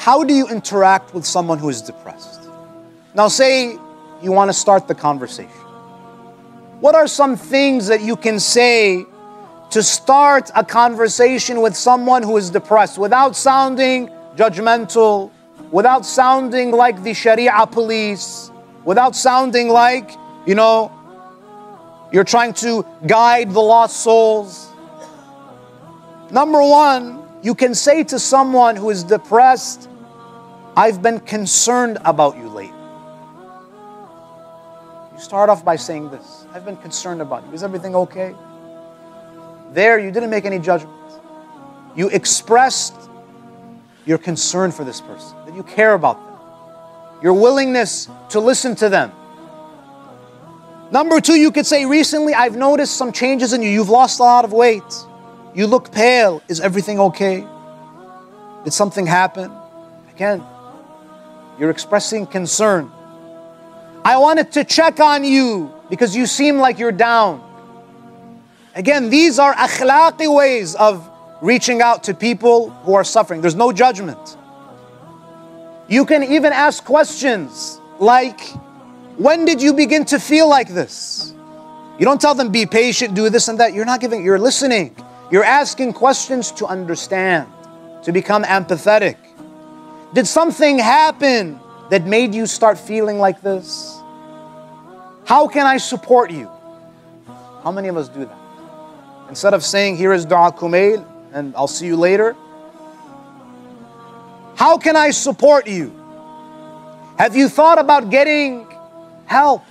How do you interact with someone who is depressed? Now say you want to start the conversation. What are some things that you can say to start a conversation with someone who is depressed without sounding judgmental, without sounding like the Sharia police, without sounding like, you know, you're trying to guide the lost souls? Number one, you can say to someone who is depressed, I've been concerned about you lately. You start off by saying this, I've been concerned about you. Is everything okay? There, you didn't make any judgments. You expressed your concern for this person, that you care about them, your willingness to listen to them. Number two, you could say, recently I've noticed some changes in you. You've lost a lot of weight. You look pale. Is everything okay? Did something happen? Again, you're expressing concern. I wanted to check on you because you seem like you're down. Again, these are akhlaqi ways of reaching out to people who are suffering. There's no judgment. You can even ask questions like, when did you begin to feel like this? You don't tell them, be patient, do this and that. You're not giving, you're listening. You're asking questions to understand, to become empathetic. Did something happen that made you start feeling like this? How can I support you? How many of us do that? Instead of saying, here is du'a kumail, and I'll see you later. How can I support you? Have you thought about getting help?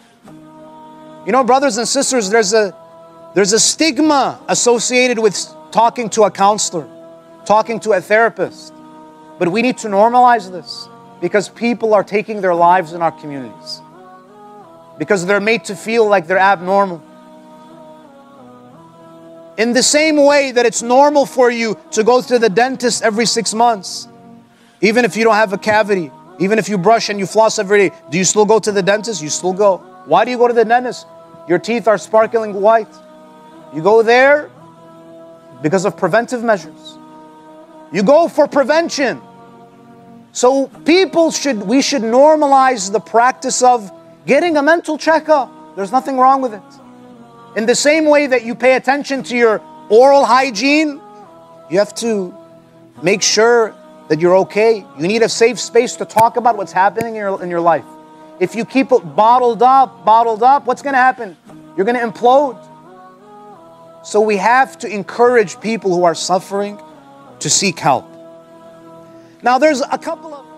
You know, brothers and sisters, there's a stigma associated with talking to a counselor, talking to a therapist. But we need to normalize this because people are taking their lives in our communities. Because they're made to feel like they're abnormal. In the same way that it's normal for you to go to the dentist every 6 months, even if you don't have a cavity, even if you brush and you floss every day, do you still go to the dentist? You still go. Why do you go to the dentist? Your teeth are sparkling white. You go there because of preventive measures. You go for prevention. So we should normalize the practice of getting a mental checkup. There's nothing wrong with it. In the same way that you pay attention to your oral hygiene, you have to make sure that you're okay. You need a safe space to talk about what's happening in your life. If you keep it bottled up, what's going to happen? You're going to implode. So we have to encourage people who are suffering to seek help. Now there's a couple of